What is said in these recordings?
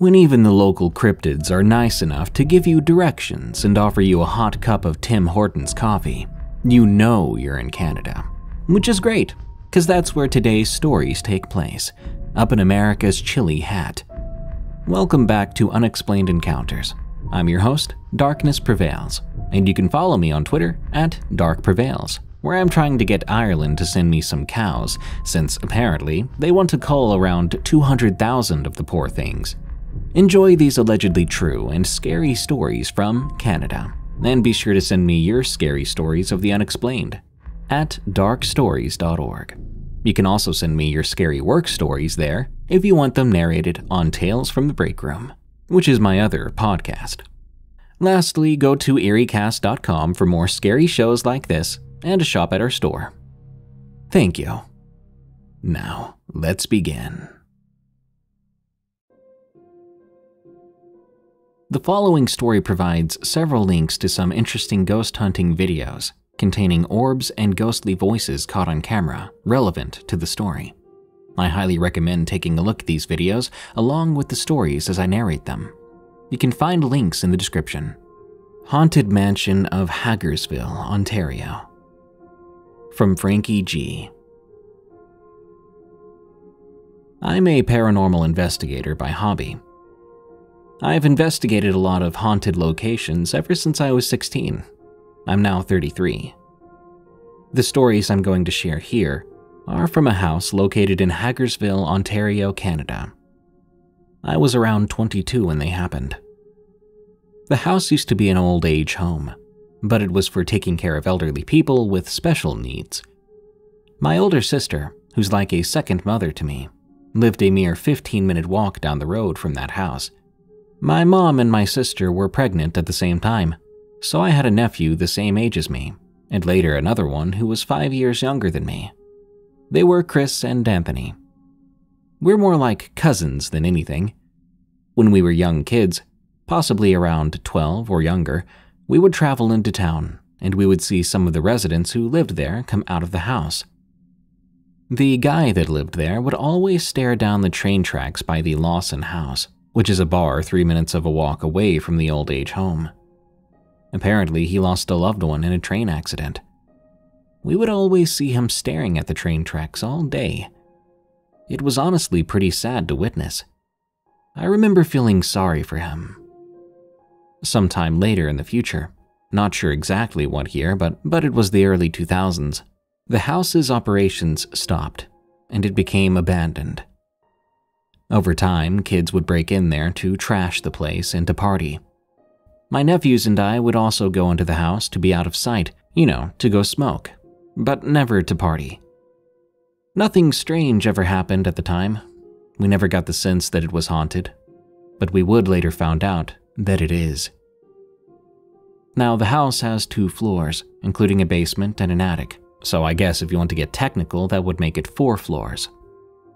when even the local cryptids are nice enough to give you directions and offer you a hot cup of Tim Horton's coffee, you know you're in Canada. Which is great, because that's where today's stories take place, up in America's chilly hat. Welcome back to Unexplained Encounters. I'm your host, Darkness Prevails, and you can follow me on Twitter at darkprevails, where I'm trying to get Ireland to send me some cows, since apparently they want to cull around 200,000 of the poor things. Enjoy these allegedly true and scary stories from Canada, and be sure to send me your scary stories of the unexplained at darkstories.org. You can also send me your scary work stories there if you want them narrated on Tales from the Break Room, which is my other podcast. Lastly, go to eeriecast.com for more scary shows like this and to shop at our store. Thank you. Now, let's begin. The following story provides several links to some interesting ghost hunting videos containing orbs and ghostly voices caught on camera relevant to the story. I highly recommend taking a look at these videos along with the stories as I narrate them. You can find links in the description. Haunted Mansion of Hagersville, Ontario. From Frankie G. I'm a paranormal investigator by hobby. I've investigated a lot of haunted locations ever since I was 16. I'm now 33. The stories I'm going to share here are from a house located in Hagersville, Ontario, Canada. I was around 22 when they happened. The house used to be an old age home, but it was for taking care of elderly people with special needs. My older sister, who's like a second mother to me, lived a mere 15-minute walk down the road from that house. My mom and my sister were pregnant at the same time, so I had a nephew the same age as me, and later another one who was 5 years younger than me. They were Chris and Anthony. We're more like cousins than anything. When we were young kids, possibly around 12 or younger, we would travel into town, and we would see some of the residents who lived there come out of the house. The guy that lived there would always stare down the train tracks by the Lawson house, which is a bar 3 minutes of a walk away from the old age home. Apparently, he lost a loved one in a train accident. We would always see him staring at the train tracks all day. It was honestly pretty sad to witness. I remember feeling sorry for him. Sometime later in the future, not sure exactly what year, but it was the early 2000s, the house's operations stopped, and it became abandoned. Over time, kids would break in there to trash the place and to party. My nephews and I would also go into the house to be out of sight, you know, to go smoke, but never to party. Nothing strange ever happened at the time. We never got the sense that it was haunted, but we would later find out that it is. Now, the house has 2 floors, including a basement and an attic, so I guess if you want to get technical, that would make it 4 floors.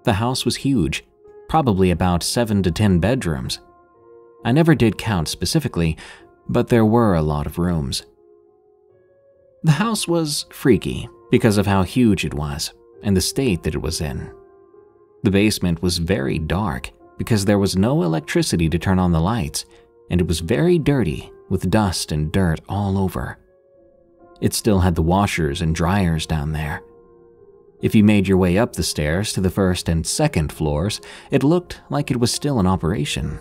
The house was huge, probably about 7 to 10 bedrooms. I never did count specifically, but there were a lot of rooms. The house was freaky because of how huge it was and the state that it was in. The basement was very dark because there was no electricity to turn on the lights, and it was very dirty with dust and dirt all over. It still had the washers and dryers down there. If you made your way up the stairs to the 1st and 2nd floors, it looked like it was still in operation.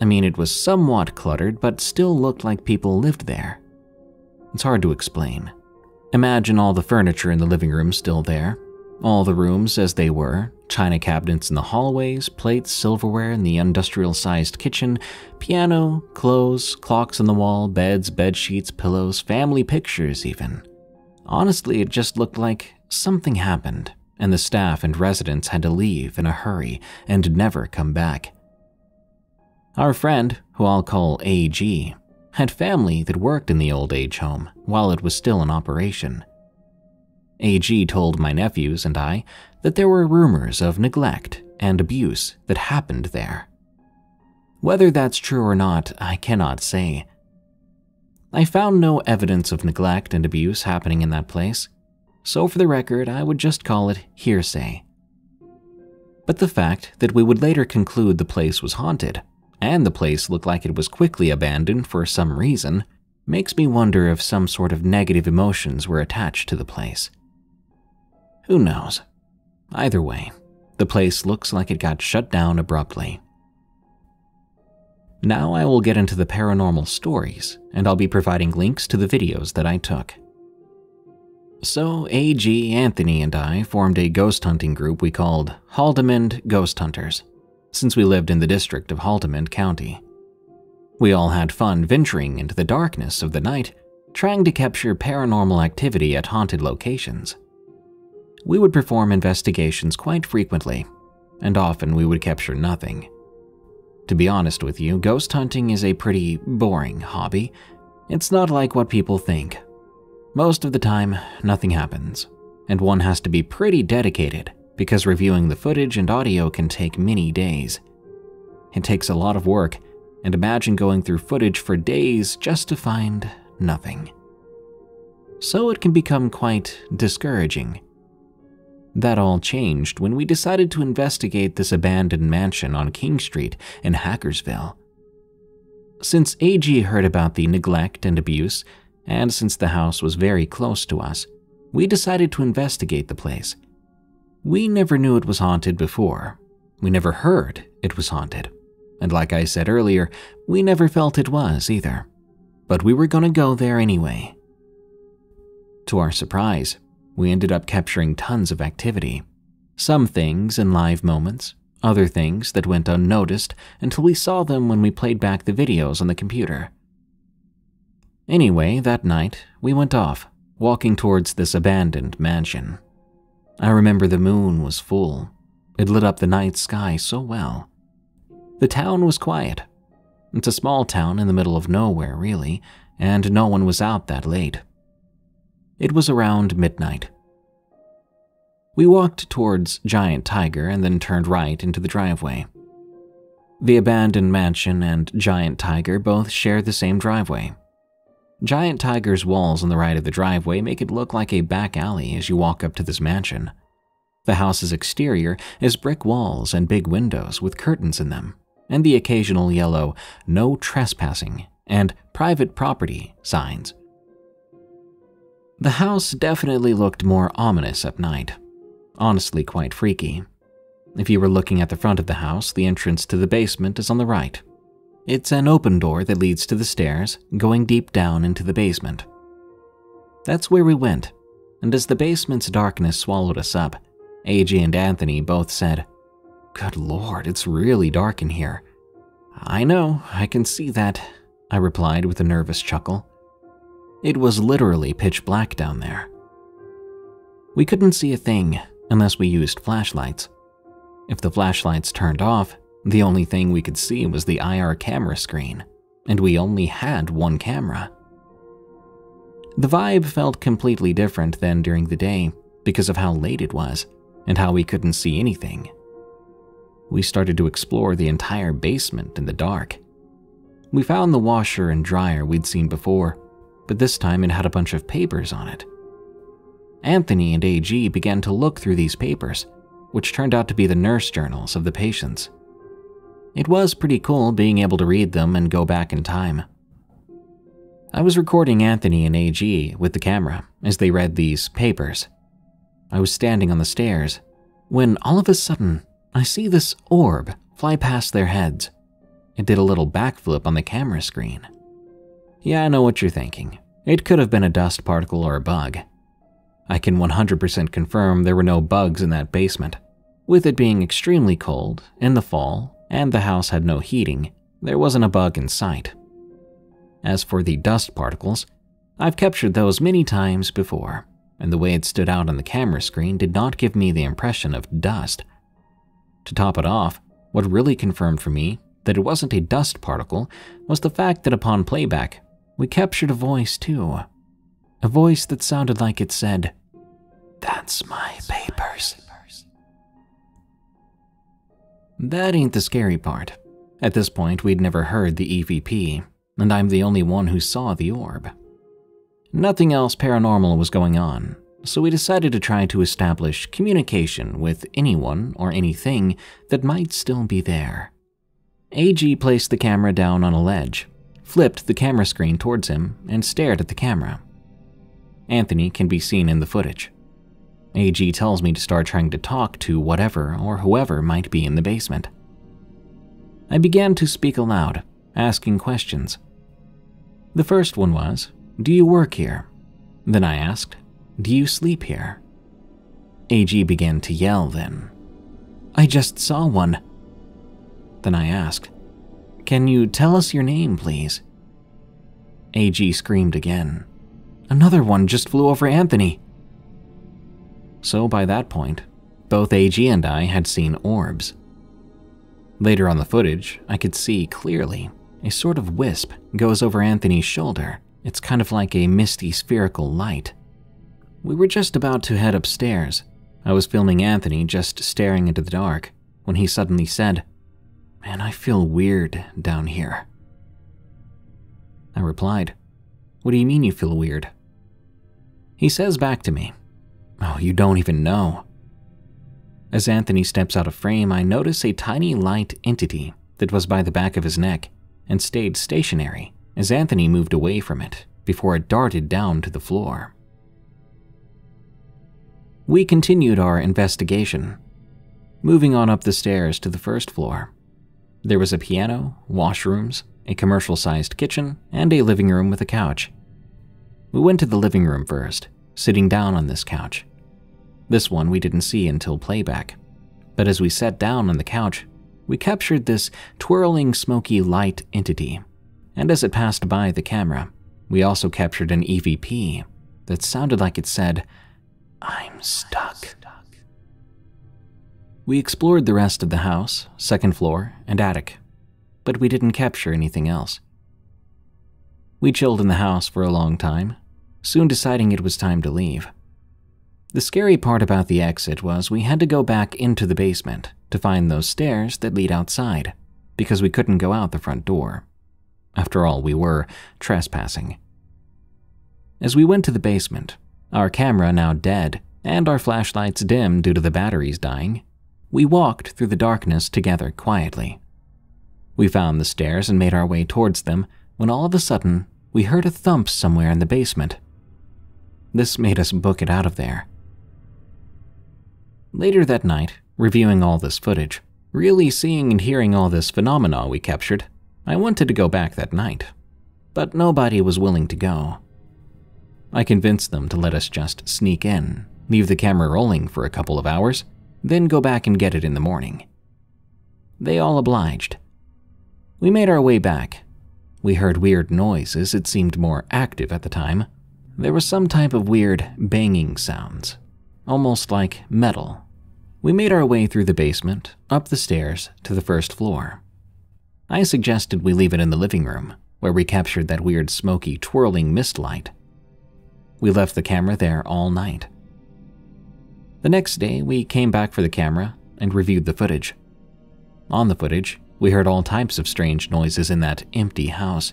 I mean, it was somewhat cluttered, but still looked like people lived there. It's hard to explain. Imagine all the furniture in the living room still there, all the rooms as they were, china cabinets in the hallways, plates, silverware in the industrial-sized kitchen, piano, clothes, clocks on the wall, beds, bedsheets, pillows, family pictures even. Honestly, it just looked like something happened, and the staff and residents had to leave in a hurry and never come back. Our friend, who I'll call AG, had family that worked in the old age home while it was still in operation. AG told my nephews and I that there were rumors of neglect and abuse that happened there. Whether that's true or not, I cannot say. I found no evidence of neglect and abuse happening in that place, so for the record, I would just call it hearsay. But the fact that we would later conclude the place was haunted and the place looked like it was quickly abandoned for some reason, makes me wonder if some sort of negative emotions were attached to the place. Who knows? Either way, the place looks like it got shut down abruptly. Now I will get into the paranormal stories, and I'll be providing links to the videos that I took. So A.G. Anthony and I formed a ghost hunting group we called Haldimand Ghost Hunters, since we lived in the district of Haldimand County. We all had fun venturing into the darkness of the night, trying to capture paranormal activity at haunted locations. We would perform investigations quite frequently, and often we would capture nothing. To be honest with you, ghost hunting is a pretty boring hobby. It's not like what people think. Most of the time, nothing happens, and one has to be pretty dedicated because reviewing the footage and audio can take many days. It takes a lot of work, and imagine going through footage for days just to find nothing. So it can become quite discouraging. That all changed when we decided to investigate this abandoned mansion on King Street in Hagersville. Since AG heard about the neglect and abuse, and since the house was very close to us, we decided to investigate the place. We never knew it was haunted before. We never heard it was haunted. And like I said earlier, we never felt it was either. But we were gonna go there anyway. To our surprise, we ended up capturing tons of activity. Some things in live moments, other things that went unnoticed until we saw them when we played back the videos on the computer. Anyway, that night, we went off, walking towards this abandoned mansion. I remember the moon was full. It lit up the night sky so well. The town was quiet. It's a small town in the middle of nowhere, really, and no one was out that late. It was around midnight. We walked towards Giant Tiger and then turned right into the driveway. The abandoned mansion and Giant Tiger both share the same driveway. Giant Tiger's walls on the right of the driveway make it look like a back alley as you walk up to this mansion. The house's exterior is brick walls and big windows with curtains in them, and the occasional yellow "No Trespassing" and "Private Property" signs. The house definitely looked more ominous at night. Honestly, quite freaky. If you were looking at the front of the house, the entrance to the basement is on the right. It's an open door that leads to the stairs, going deep down into the basement. That's where we went, and as the basement's darkness swallowed us up, AJ and Anthony both said, "Good Lord, it's really dark in here." "I know, I can see that," I replied with a nervous chuckle. It was literally pitch black down there. We couldn't see a thing unless we used flashlights. If the flashlights turned off, the only thing we could see was the IR camera screen, and we only had one camera. The vibe felt completely different than during the day because of how late it was and how we couldn't see anything. We started to explore the entire basement in the dark. We found the washer and dryer we'd seen before, but this time it had a bunch of papers on it. Anthony and AG began to look through these papers, which turned out to be the nurse journals of the patients. It was pretty cool being able to read them and go back in time. I was recording Anthony and AG with the camera as they read these papers. I was standing on the stairs when all of a sudden I see this orb fly past their heads. It did a little backflip on the camera screen. Yeah, I know what you're thinking. It could have been a dust particle or a bug. I can 100% confirm there were no bugs in that basement. With it being extremely cold in the fall and the house had no heating, there wasn't a bug in sight. As for the dust particles, I've captured those many times before, and the way it stood out on the camera screen did not give me the impression of dust. To top it off, what really confirmed for me that it wasn't a dust particle was the fact that upon playback, we captured a voice too. A voice that sounded like it said, "That's my papers." That ain't the scary part. At this point, we'd never heard the EVP, and I'm the only one who saw the orb. Nothing else paranormal was going on, so we decided to try to establish communication with anyone or anything that might still be there. AG placed the camera down on a ledge, flipped the camera screen towards him, and stared at the camera. Anthony can be seen in the footage. AG tells me to start trying to talk to whatever or whoever might be in the basement. I began to speak aloud, asking questions. The first one was, "Do you work here?" Then I asked, "Do you sleep here?" AG began to yell then, "I just saw one." Then I asked, "Can you tell us your name, please?" AG screamed again, "Another one just flew over Anthony." So by that point, both AG and I had seen orbs. Later on the footage, I could see clearly a sort of wisp goes over Anthony's shoulder. It's kind of like a misty spherical light. We were just about to head upstairs. I was filming Anthony just staring into the dark when he suddenly said, "Man, I feel weird down here." I replied, "What do you mean you feel weird?" He says back to me, "Oh, you don't even know." As Anthony steps out of frame, I notice a tiny light entity that was by the back of his neck and stayed stationary as Anthony moved away from it before it darted down to the floor. We continued our investigation, moving on up the stairs to the first floor. There was a piano, washrooms, a commercial-sized kitchen, and a living room with a couch. We went to the living room first, sitting down on this couch. This one we didn't see until playback, but as we sat down on the couch, we captured this twirling smoky light entity, and as it passed by the camera, we also captured an EVP that sounded like it said, "I'm stuck." We explored the rest of the house, second floor, and attic, but we didn't capture anything else. We chilled in the house for a long time, soon deciding it was time to leave. The scary part about the exit was we had to go back into the basement to find those stairs that lead outside, because we couldn't go out the front door. After all, we were trespassing. As we went to the basement, our camera now dead and our flashlights dim due to the batteries dying, we walked through the darkness together quietly. We found the stairs and made our way towards them when all of a sudden we heard a thump somewhere in the basement. This made us book it out of there. Later that night, reviewing all this footage, really seeing and hearing all this phenomena we captured, I wanted to go back that night, but nobody was willing to go. I convinced them to let us just sneak in, leave the camera rolling for a couple of hours, then go back and get it in the morning. They all obliged. We made our way back. We heard weird noises that seemed more active at the time. There was some type of weird banging sounds, almost like metal. We made our way through the basement, up the stairs, to the first floor. I suggested we leave it in the living room, where we captured that weird smoky twirling mist light. We left the camera there all night. The next day, we came back for the camera and reviewed the footage. On the footage, we heard all types of strange noises in that empty house.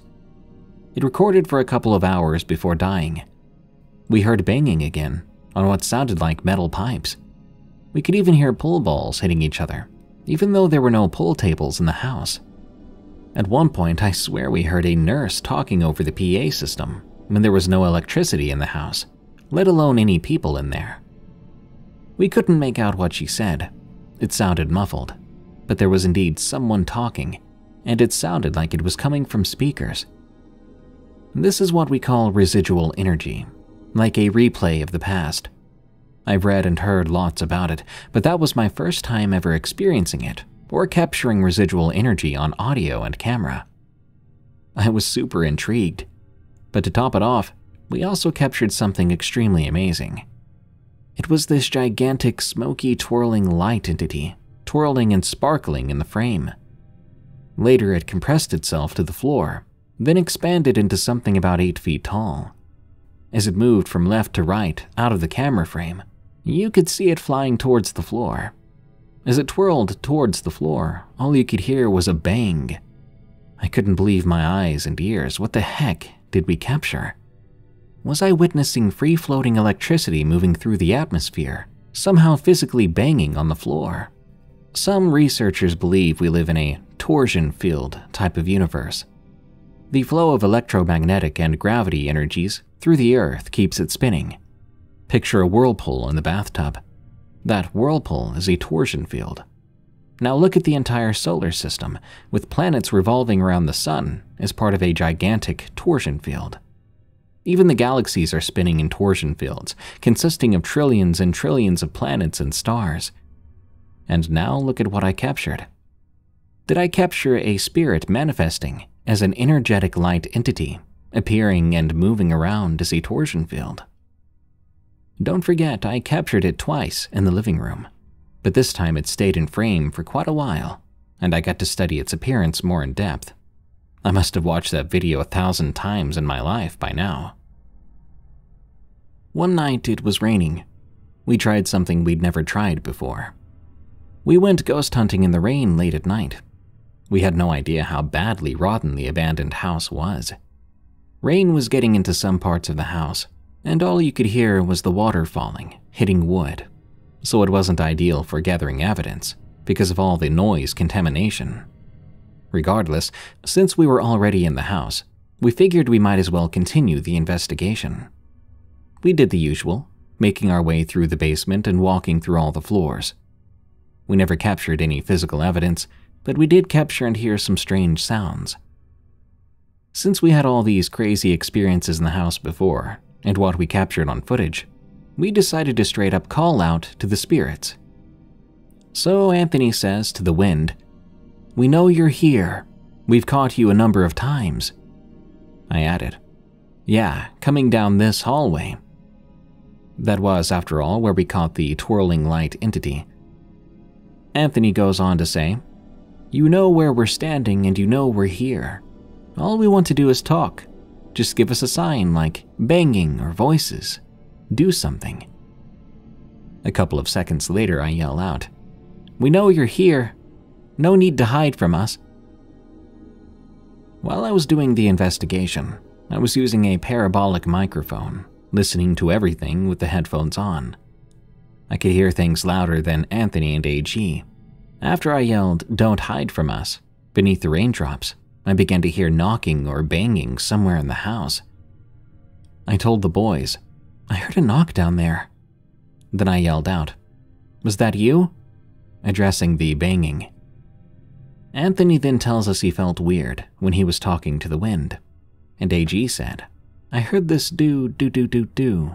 It recorded for a couple of hours before dying. We heard banging again on what sounded like metal pipes. We could even hear pull balls hitting each other, even though there were no pull tables in the house. At one point, I swear we heard a nurse talking over the PA system when there was no electricity in the house, let alone any people in there. We couldn't make out what she said. It sounded muffled, but there was indeed someone talking, and it sounded like it was coming from speakers. This is what we call residual energy, like a replay of the past. I've read and heard lots about it, but that was my first time ever experiencing it or capturing residual energy on audio and camera. I was super intrigued, but to top it off, we also captured something extremely amazing. It was this gigantic, smoky, twirling light entity, twirling and sparkling in the frame. Later, it compressed itself to the floor, then expanded into something about 8 feet tall. As it moved from left to right out of the camera frame, you could see it flying towards the floor. As it twirled towards the floor, all you could hear was a bang. I couldn't believe my eyes and ears. What the heck did we capture? Was I witnessing free-floating electricity moving through the atmosphere, somehow physically banging on the floor? Some researchers believe we live in a torsion field type of universe. The flow of electromagnetic and gravity energies through the Earth keeps it spinning. Picture a whirlpool in the bathtub. That whirlpool is a torsion field. Now look at the entire solar system, with planets revolving around the sun as part of a gigantic torsion field. Even the galaxies are spinning in torsion fields, consisting of trillions and trillions of planets and stars. And now look at what I captured. Did I capture a spirit manifesting as an energetic light entity, appearing and moving around as a torsion field? Don't forget, I captured it twice in the living room, but this time it stayed in frame for quite a while, and I got to study its appearance more in depth. I must have watched that video 1,000 times in my life by now. One night it was raining. We tried something we'd never tried before. We went ghost hunting in the rain late at night. We had no idea how badly rotten the abandoned house was. Rain was getting into some parts of the house, and all you could hear was the water falling, hitting wood. So it wasn't ideal for gathering evidence because of all the noise contamination. Regardless, since we were already in the house, we figured we might as well continue the investigation. We did the usual, making our way through the basement and walking through all the floors. We never captured any physical evidence, but we did capture and hear some strange sounds. Since we had all these crazy experiences in the house before, and what we captured on footage, we decided to straight up call out to the spirits. So Anthony says to the wind, "We know you're here. We've caught you a number of times." I added, "Yeah, coming down this hallway." That was, after all, where we caught the twirling light entity. Anthony goes on to say, "You know where we're standing and you know we're here. All we want to do is talk. Just give us a sign like banging or voices. Do something." A couple of seconds later, I yell out, "We know you're here. No need to hide from us." While I was doing the investigation, I was using a parabolic microphone, listening to everything with the headphones on. I could hear things louder than Anthony and AG. After I yelled, "Don't hide from us," beneath the raindrops, I began to hear knocking or banging somewhere in the house. I told the boys, "I heard a knock down there." Then I yelled out, "Was that you?" addressing the banging. Anthony then tells us he felt weird when he was talking to the wind, and AG said, "I heard this do-do-do-do-do."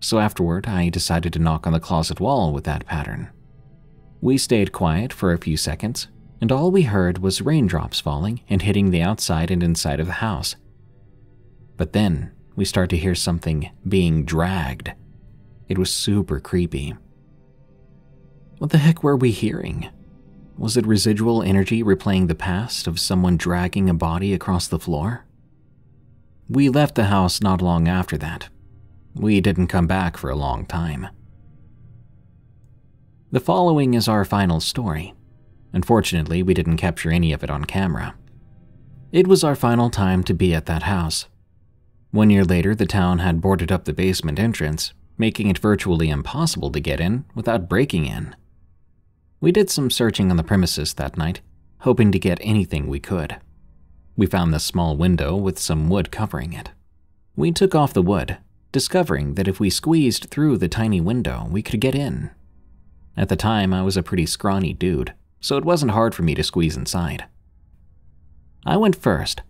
So afterward, I decided to knock on the closet wall with that pattern. We stayed quiet for a few seconds, and all we heard was raindrops falling and hitting the outside and inside of the house. But then, we start to hear something being dragged. It was super creepy. What the heck were we hearing? Was it residual energy replaying the past of someone dragging a body across the floor? We left the house not long after that. We didn't come back for a long time. The following is our final story. Unfortunately, we didn't capture any of it on camera. It was our final time to be at that house. 1 year later, the town had boarded up the basement entrance, making it virtually impossible to get in without breaking in. We did some searching on the premises that night, hoping to get anything we could. We found this small window with some wood covering it. We took off the wood, discovering that if we squeezed through the tiny window, we could get in. At the time, I was a pretty scrawny dude, so it wasn't hard for me to squeeze inside. I went first.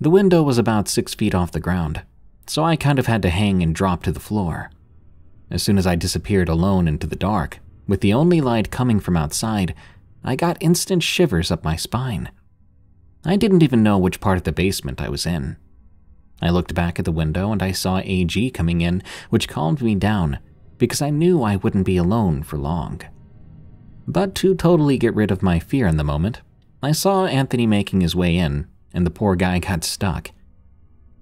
The window was about 6 feet off the ground, so I kind of had to hang and drop to the floor. As soon as I disappeared alone into the dark, with the only light coming from outside, I got instant shivers up my spine. I didn't even know which part of the basement I was in. I looked back at the window and I saw AG coming in, which calmed me down because I knew I wouldn't be alone for long. But to totally get rid of my fear in the moment, I saw Anthony making his way in, and the poor guy got stuck.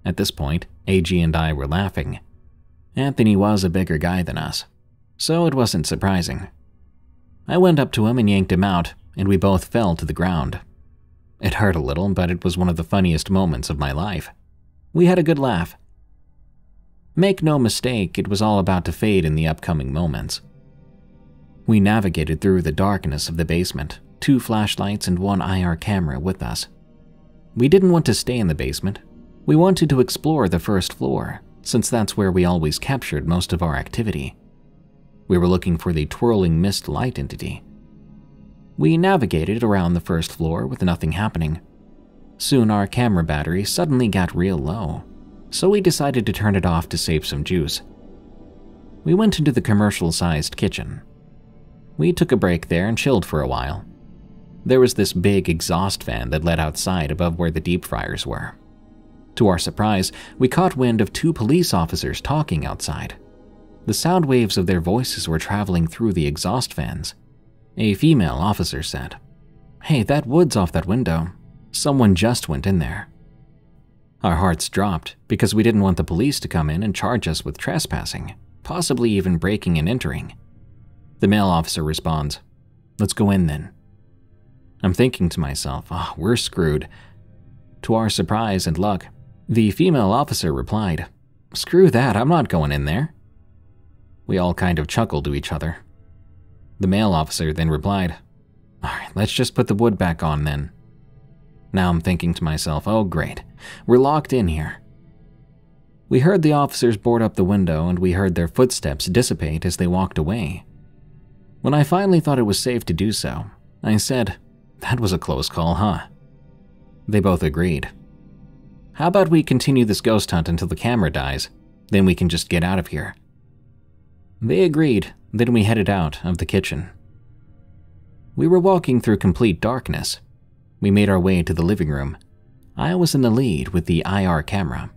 At this point, AG and I were laughing. Anthony was a bigger guy than us, so it wasn't surprising. I went up to him and yanked him out, and we both fell to the ground. It hurt a little, but it was one of the funniest moments of my life. We had a good laugh. Make no mistake, it was all about to fade in the upcoming moments. We navigated through the darkness of the basement, two flashlights and one IR camera with us. We didn't want to stay in the basement. We wanted to explore the first floor, since that's where we always captured most of our activity. We were looking for the twirling mist light entity. We navigated around the first floor with nothing happening. Soon our camera battery suddenly got real low, so we decided to turn it off to save some juice. We went into the commercial-sized kitchen. We took a break there and chilled for a while. There was this big exhaust fan that led outside above where the deep fryers were. To our surprise, we caught wind of two police officers talking outside. The sound waves of their voices were traveling through the exhaust fans. A female officer said, "Hey, that wood's off that window. Someone just went in there." Our hearts dropped because we didn't want the police to come in and charge us with trespassing, possibly even breaking and entering. The male officer responds, "Let's go in then." I'm thinking to myself, "Ah, we're screwed." To our surprise and luck, the female officer replied, "Screw that, I'm not going in there." We all kind of chuckled to each other. The male officer then replied, "All right, let's just put the wood back on then." Now I'm thinking to myself, "Oh great, we're locked in here." We heard the officers board up the window and we heard their footsteps dissipate as they walked away. When I finally thought it was safe to do so, I said, "That was a close call, huh?" They both agreed. "How about we continue this ghost hunt until the camera dies, then we can just get out of here." They agreed. Then we headed out of the kitchen. We were walking through complete darkness. We made our way to the living room. I was in the lead with the IR camera.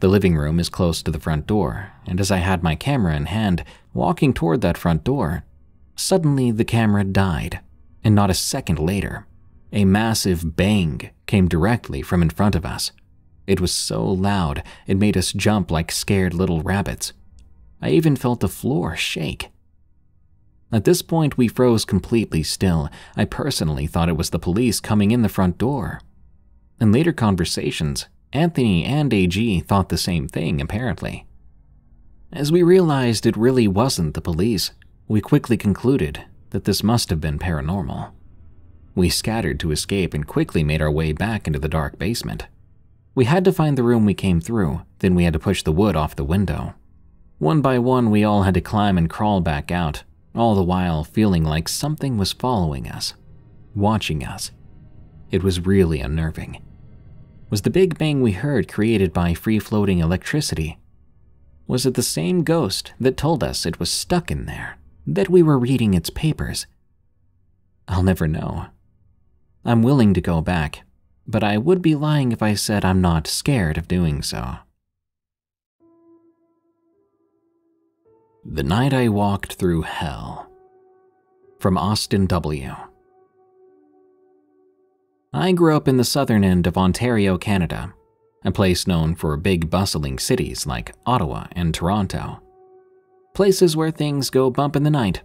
The living room is close to the front door, and as I had my camera in hand, walking toward that front door, suddenly the camera died, and not a second later, a massive bang came directly from in front of us. It was so loud, it made us jump like scared little rabbits. I even felt the floor shake. At this point, we froze completely still. I personally thought it was the police coming in the front door. In later conversations, Anthony and AG thought the same thing, apparently. As we realized it really wasn't the police, we quickly concluded that this must have been paranormal. We scattered to escape and quickly made our way back into the dark basement. We had to find the room we came through, then we had to push the wood off the window. One by one, we all had to climb and crawl back out, all the while feeling like something was following us, watching us. It was really unnerving. Was the big bang we heard created by free-floating electricity? Was it the same ghost that told us it was stuck in there, that we were reading its papers? I'll never know. I'm willing to go back, but I would be lying if I said I'm not scared of doing so. The Night I Walked Through Hell, from Austin W. I grew up in the southern end of Ontario, Canada, a place known for big bustling cities like Ottawa and Toronto. Places where things go bump in the night,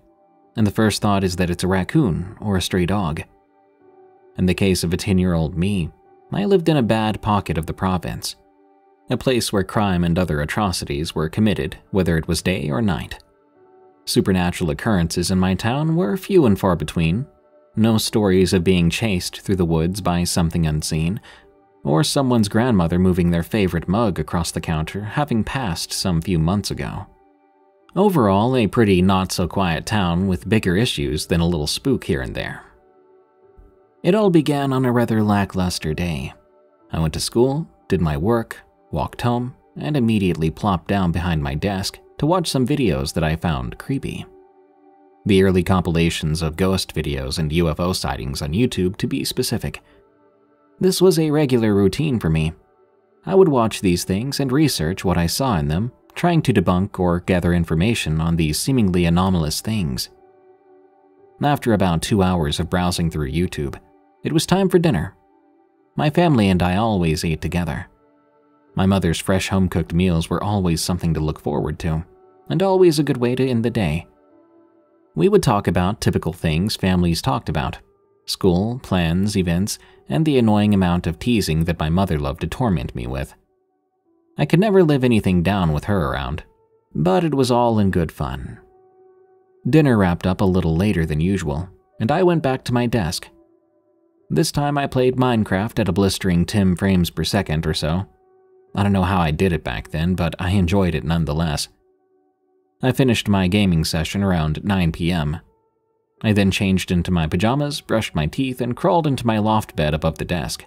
and the first thought is that it's a raccoon or a stray dog. In the case of a 10-year-old me, I lived in a bad pocket of the province. A place where crime and other atrocities were committed, whether it was day or night. Supernatural occurrences in my town were few and far between. No stories of being chased through the woods by something unseen, or someone's grandmother moving their favorite mug across the counter having passed some few months ago. Overall, a pretty not-so-quiet town with bigger issues than a little spook here and there. It all began on a rather lackluster day. I went to school, did my work, walked home, and immediately plopped down behind my desk to watch some videos that I found creepy. The early compilations of ghost videos and UFO sightings on YouTube, to be specific. This was a regular routine for me. I would watch these things and research what I saw in them, trying to debunk or gather information on these seemingly anomalous things. After about 2 hours of browsing through YouTube, it was time for dinner. My family and I always ate together. My mother's fresh home-cooked meals were always something to look forward to, and always a good way to end the day. We would talk about typical things families talked about: school, plans, events, and the annoying amount of teasing that my mother loved to torment me with. I could never live anything down with her around, but it was all in good fun. Dinner wrapped up a little later than usual, and I went back to my desk. This time I played Minecraft at a blistering 10 frames per second or so. I don't know how I did it back then, but I enjoyed it nonetheless. I finished my gaming session around 9 PM. I then changed into my pajamas, brushed my teeth, and crawled into my loft bed above the desk.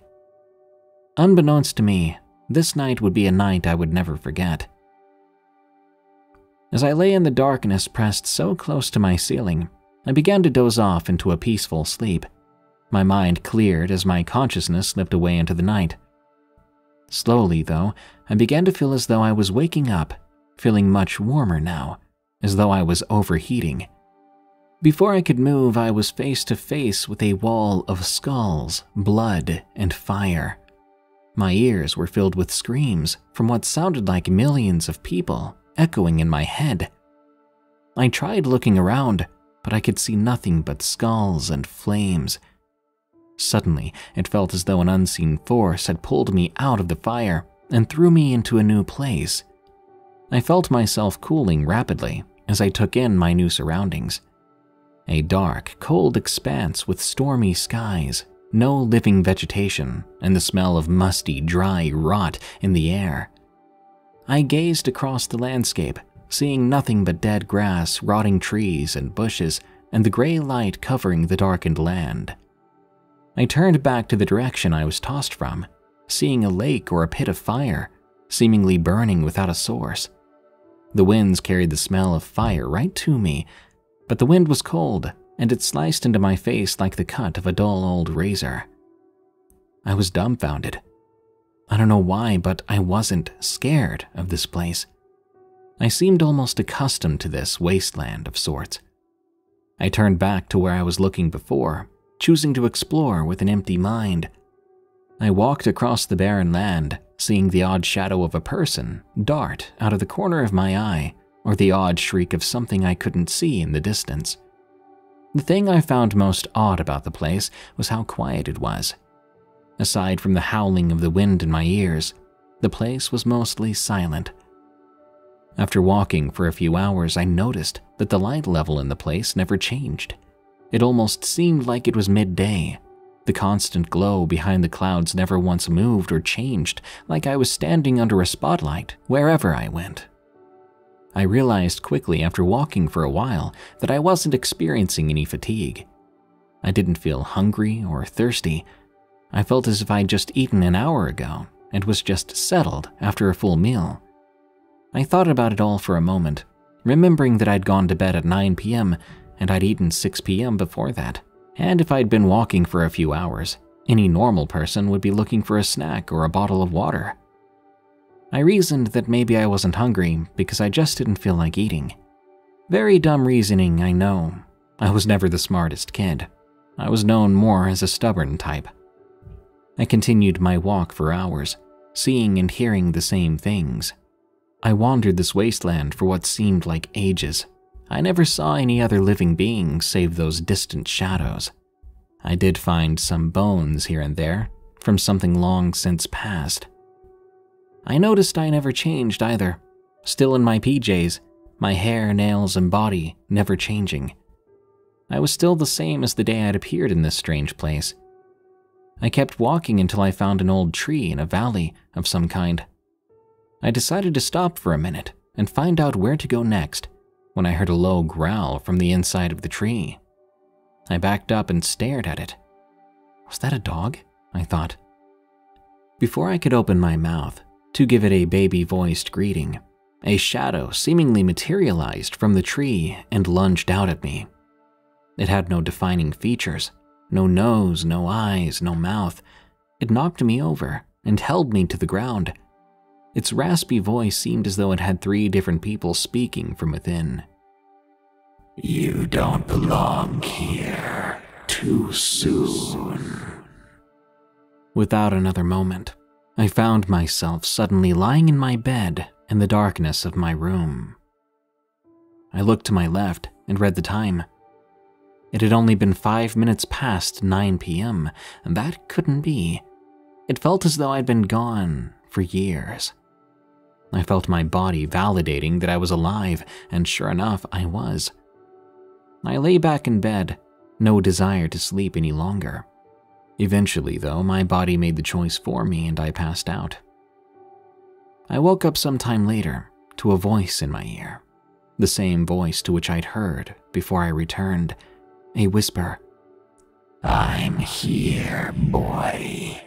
Unbeknownst to me, this night would be a night I would never forget. As I lay in the darkness pressed so close to my ceiling, I began to doze off into a peaceful sleep. My mind cleared as my consciousness slipped away into the night. Slowly, though, I began to feel as though I was waking up, feeling much warmer now, as though I was overheating. Before I could move, I was face to face with a wall of skulls, blood, and fire. My ears were filled with screams from what sounded like millions of people echoing in my head. I tried looking around, but I could see nothing but skulls and flames. Suddenly, it felt as though an unseen force had pulled me out of the fire and threw me into a new place. I felt myself cooling rapidly as I took in my new surroundings. A dark, cold expanse with stormy skies, no living vegetation, and the smell of musty, dry rot in the air. I gazed across the landscape, seeing nothing but dead grass, rotting trees and bushes, and the gray light covering the darkened land. I turned back to the direction I was tossed from, seeing a lake or a pit of fire, seemingly burning without a source. The winds carried the smell of fire right to me, but the wind was cold, and it sliced into my face like the cut of a dull old razor. I was dumbfounded. I don't know why, but I wasn't scared of this place. I seemed almost accustomed to this wasteland of sorts. I turned back to where I was looking before, choosing to explore with an empty mind. I walked across the barren land, seeing the odd shadow of a person dart out of the corner of my eye, or the odd shriek of something I couldn't see in the distance. The thing I found most odd about the place was how quiet it was. Aside from the howling of the wind in my ears, the place was mostly silent. After walking for a few hours, I noticed that the light level in the place never changed. It almost seemed like it was midday. The constant glow behind the clouds never once moved or changed, like I was standing under a spotlight wherever I went. I realized quickly after walking for a while that I wasn't experiencing any fatigue. I didn't feel hungry or thirsty. I felt as if I'd just eaten an hour ago and was just settled after a full meal. I thought about it all for a moment, remembering that I'd gone to bed at 9 PM and I'd eaten 6 PM before that, and if I'd been walking for a few hours, any normal person would be looking for a snack or a bottle of water. I reasoned that maybe I wasn't hungry because I just didn't feel like eating. Very dumb reasoning, I know. I was never the smartest kid. I was known more as a stubborn type. I continued my walk for hours, seeing and hearing the same things. I wandered this wasteland for what seemed like ages. I never saw any other living beings save those distant shadows. I did find some bones here and there from something long since past. I noticed I never changed either, still in my PJs, my hair, nails, and body never changing. I was still the same as the day I'd appeared in this strange place. I kept walking until I found an old tree in a valley of some kind. I decided to stop for a minute and find out where to go next when I heard a low growl from the inside of the tree. I backed up and stared at it. Was that a dog? I thought. Before I could open my mouth to give it a baby-voiced greeting, a shadow seemingly materialized from the tree and lunged out at me. It had no defining features, no nose, no eyes, no mouth. It knocked me over and held me to the ground. Its raspy voice seemed as though it had 3 different people speaking from within. "You don't belong here. Too soon." Without another moment, I found myself suddenly lying in my bed in the darkness of my room. I looked to my left and read the time. It had only been 5 minutes past 9 PM, and that couldn't be. It felt as though I'd been gone for years. I felt my body validating that I was alive, and sure enough, I was. I lay back in bed, no desire to sleep any longer. Eventually, though, my body made the choice for me and I passed out. I woke up some time later to a voice in my ear, the same voice to which I'd heard before I returned, a whisper, "I'm here, boy."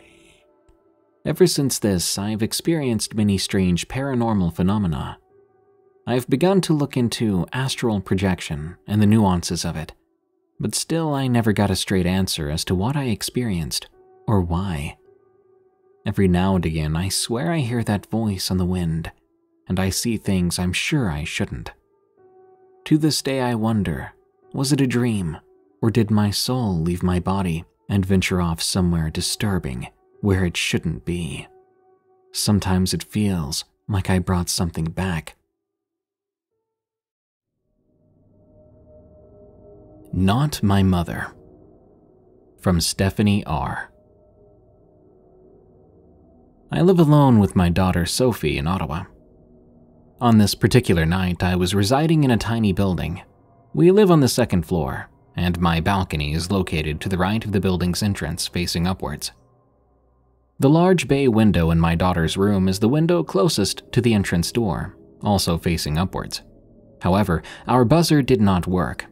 Ever since this, I've experienced many strange paranormal phenomena. I've begun to look into astral projection and the nuances of it, but still I never got a straight answer as to what I experienced or why. Every now and again, I swear I hear that voice on the wind, and I see things I'm sure I shouldn't. To this day, I wonder, was it a dream, or did my soul leave my body and venture off somewhere disturbing where it shouldn't be? Sometimes it feels like I brought something back. Not My Mother, from Stephanie R. I live alone with my daughter Sophie in Ottawa. On this particular night, I was residing in a tiny building. We live on the second floor, and my balcony is located to the right of the building's entrance, facing upwards. The large bay window in my daughter's room is the window closest to the entrance door, also facing upwards. However, our buzzer did not work.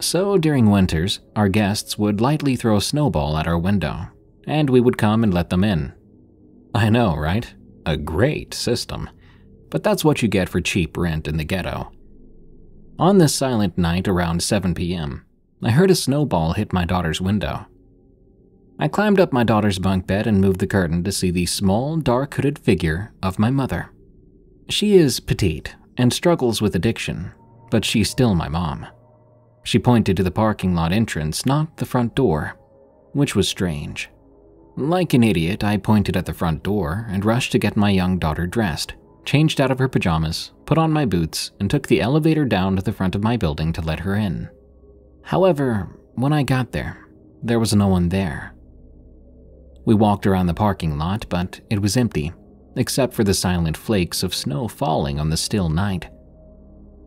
So during winters, our guests would lightly throw a snowball at our window, and we would come and let them in. I know, right? A great system. But that's what you get for cheap rent in the ghetto. On this silent night around 7 p.m., I heard a snowball hit my daughter's window. I climbed up my daughter's bunk bed and moved the curtain to see the small, dark-hooded figure of my mother. She is petite and struggles with addiction, but she's still my mom. She pointed to the parking lot entrance, not the front door, which was strange. Like an idiot, I pointed at the front door and rushed to get my young daughter dressed, changed out of her pajamas, put on my boots, and took the elevator down to the front of my building to let her in. However, when I got there, there was no one there. We walked around the parking lot, but it was empty, except for the silent flakes of snow falling on the still night.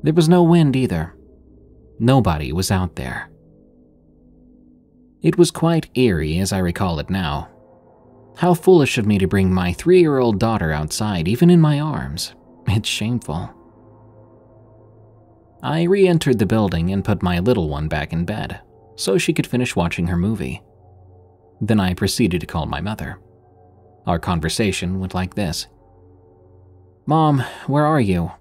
There was no wind either. Nobody was out there. It was quite eerie as I recall it now. How foolish of me to bring my 3-year-old daughter outside, even in my arms. It's shameful. I re-entered the building and put my little one back in bed, so she could finish watching her movie. Then I proceeded to call my mother. Our conversation went like this. "Mom, where are you?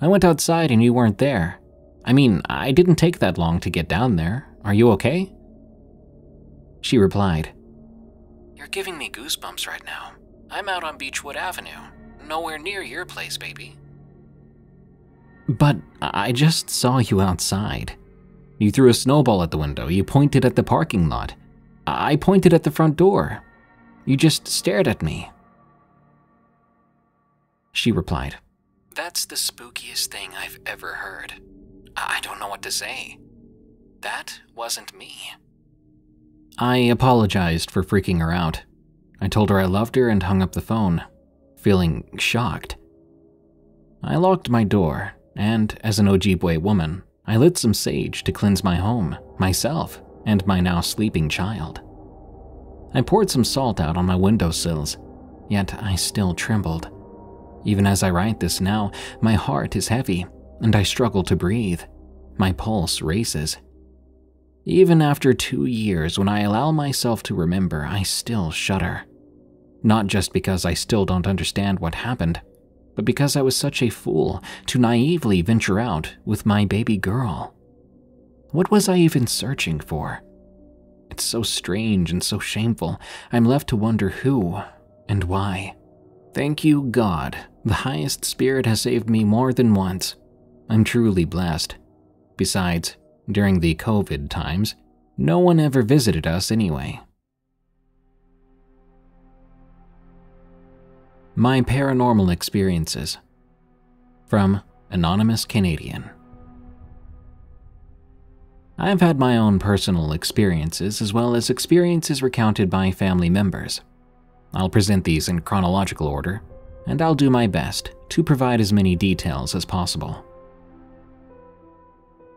I went outside and you weren't there. I mean, I didn't take that long to get down there. Are you okay?" She replied, "You're giving me goosebumps right now. I'm out on Beechwood Avenue, nowhere near your place, baby." "But I just saw you outside. You threw a snowball at the window, you pointed at the parking lot, I pointed at the front door. You just stared at me." She replied, "That's the spookiest thing I've ever heard. I don't know what to say. That wasn't me." I apologized for freaking her out. I told her I loved her and hung up the phone, feeling shocked. I locked my door, and as an Ojibwe woman, I lit some sage to cleanse my home, myself, and my now sleeping child. I poured some salt out on my windowsills, yet I still trembled. Even as I write this now, my heart is heavy, and I struggle to breathe. My pulse races. Even after 2 years, when I allow myself to remember, I still shudder. Not just because I still don't understand what happened, but because I was such a fool to naively venture out with my baby girl. What was I even searching for? It's so strange and so shameful, I'm left to wonder who and why. Thank you, God, the highest spirit has saved me more than once. I'm truly blessed. Besides, during the COVID times, no one ever visited us anyway. My Paranormal Experiences, from Anonymous Canadian. I've had my own personal experiences as well as experiences recounted by family members. I'll present these in chronological order, and I'll do my best to provide as many details as possible.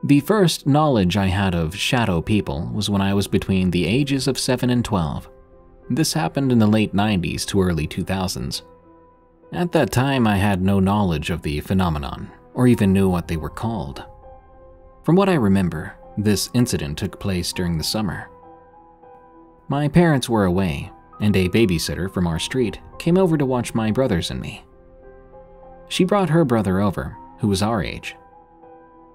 The first knowledge I had of shadow people was when I was between the ages of 7 and 12. This happened in the late 90s to early 2000s. At that time, I had no knowledge of the phenomenon, or even knew what they were called. From what I remember, this incident took place during the summer. My parents were away, and a babysitter from our street came over to watch my brothers and me. She brought her brother over, who was our age.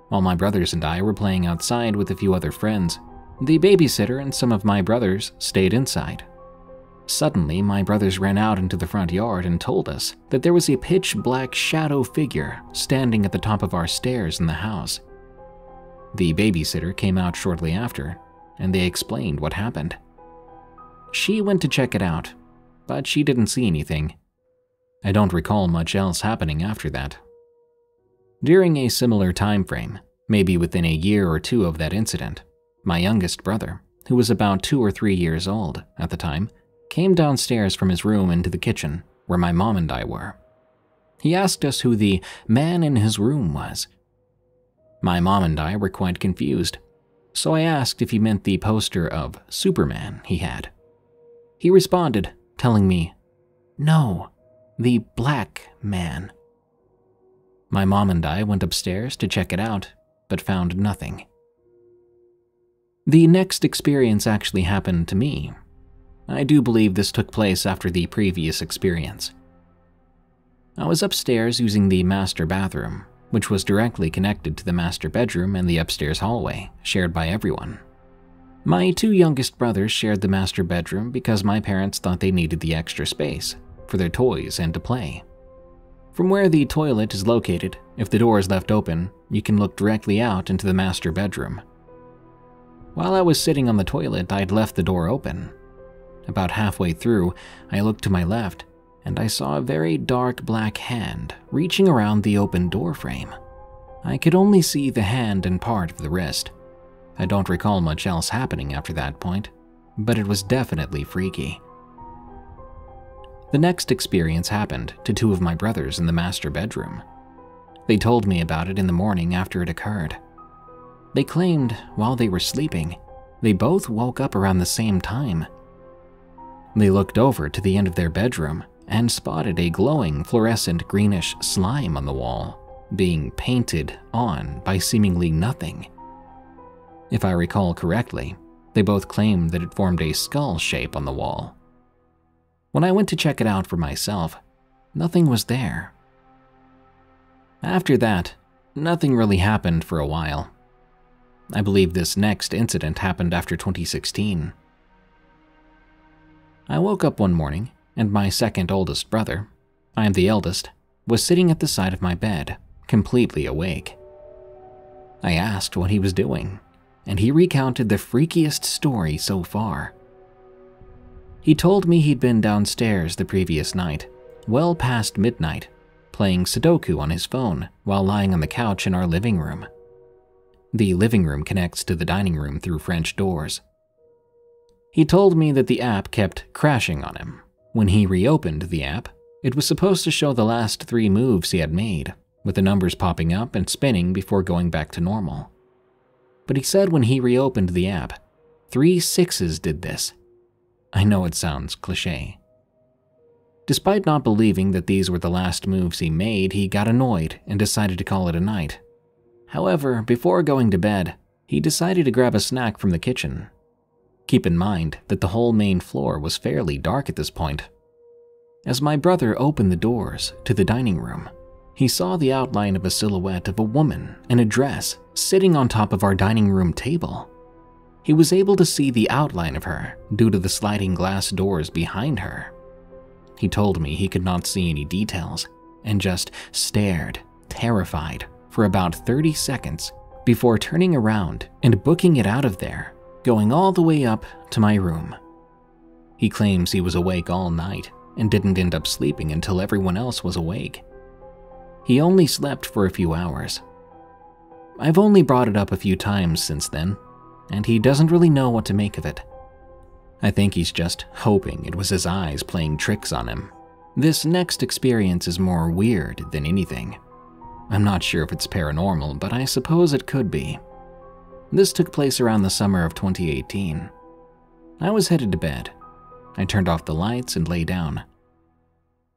While my brothers and I were playing outside with a few other friends, the babysitter and some of my brothers stayed inside. Suddenly, my brothers ran out into the front yard and told us that there was a pitch-black shadow figure standing at the top of our stairs in the house. The babysitter came out shortly after, and they explained what happened. She went to check it out, but she didn't see anything. I don't recall much else happening after that. During a similar time frame, maybe within a year or two of that incident, my youngest brother, who was about 2 or 3 years old at the time, came downstairs from his room into the kitchen, where my mom and I were. He asked us who the man in his room was. My mom and I were quite confused, so I asked if he meant the poster of Superman he had. He responded, telling me, "No, the black man." My mom and I went upstairs to check it out, but found nothing. The next experience actually happened to me. I do believe this took place after the previous experience. I was upstairs using the master bathroom, which was directly connected to the master bedroom and the upstairs hallway, shared by everyone. My 2 youngest brothers shared the master bedroom because my parents thought they needed the extra space for their toys and to play. From where the toilet is located, if the door is left open, you can look directly out into the master bedroom. While I was sitting on the toilet, I'd left the door open. About halfway through, I looked to my left, and I saw a very dark black hand reaching around the open door frame. I could only see the hand and part of the wrist. I don't recall much else happening after that point, but it was definitely freaky. The next experience happened to 2 of my brothers in the master bedroom. They told me about it in the morning after it occurred. They claimed while they were sleeping, they both woke up around the same time. They looked over to the end of their bedroom and spotted a glowing fluorescent greenish slime on the wall, being painted on by seemingly nothing. If I recall correctly, they both claimed that it formed a skull shape on the wall. When I went to check it out for myself, nothing was there. After that, nothing really happened for a while. I believe this next incident happened after 2016. I woke up one morning, and my second oldest brother, I am the eldest, was sitting at the side of my bed, completely awake. I asked what he was doing, and he recounted the freakiest story so far. He told me he'd been downstairs the previous night, well past midnight, playing Sudoku on his phone while lying on the couch in our living room. The living room connects to the dining room through French doors. He told me that the app kept crashing on him. When he reopened the app, it was supposed to show the last 3 moves he had made, with the numbers popping up and spinning before going back to normal. But he said when he reopened the app, 3 sixes did this. I know it sounds cliché. Despite not believing that these were the last moves he made, he got annoyed and decided to call it a night. However, before going to bed, he decided to grab a snack from the kitchen. Keep in mind that the whole main floor was fairly dark at this point. As my brother opened the doors to the dining room, he saw the outline of a silhouette of a woman in a dress sitting on top of our dining room table. He was able to see the outline of her due to the sliding glass doors behind her. He told me he could not see any details and just stared, terrified, for about 30 seconds before turning around and booking it out of there, going all the way up to my room. He claims he was awake all night and didn't end up sleeping until everyone else was awake. He only slept for a few hours. I've only brought it up a few times since then, and he doesn't really know what to make of it. I think he's just hoping it was his eyes playing tricks on him. This next experience is more weird than anything. I'm not sure if it's paranormal, but I suppose it could be, This took place around the summer of 2018. I was headed to bed. I turned off the lights and lay down.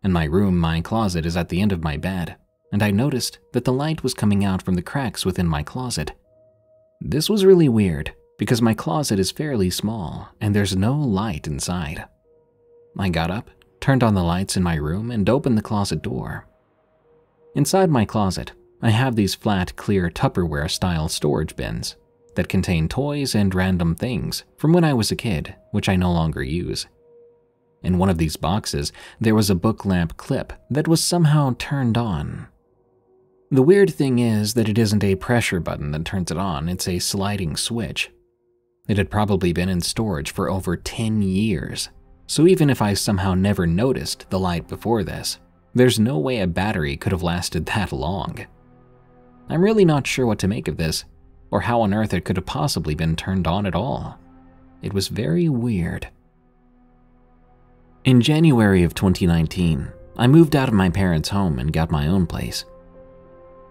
In my room, my closet is at the end of my bed, and I noticed that the light was coming out from the cracks within my closet. This was really weird, because my closet is fairly small and there's no light inside. I got up, turned on the lights in my room, and opened the closet door. Inside my closet, I have these flat, clear Tupperware-style storage bins that contain toys and random things from when I was a kid, which I no longer use. In one of these boxes, there was a book lamp clip that was somehow turned on. The weird thing is that it isn't a pressure button that turns it on, it's a sliding switch. It had probably been in storage for over 10 years, so even if I somehow never noticed the light before this, there's no way a battery could have lasted that long. I'm really not sure what to make of this, or how on earth it could have possibly been turned on at all. It was very weird. In January of 2019, I moved out of my parents' home and got my own place.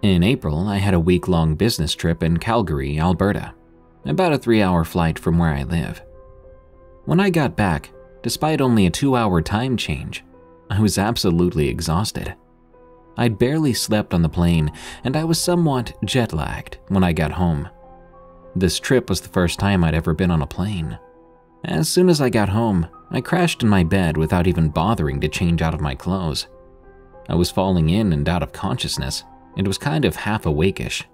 In April, I had a week-long business trip in Calgary, Alberta, about a 3-hour flight from where I live. When I got back, despite only a 2-hour time change, I was absolutely exhausted. I'd barely slept on the plane, and I was somewhat jet-lagged when I got home. This trip was the first time I'd ever been on a plane. As soon as I got home, I crashed in my bed without even bothering to change out of my clothes. I was falling in and out of consciousness, and was kind of half awake-ish.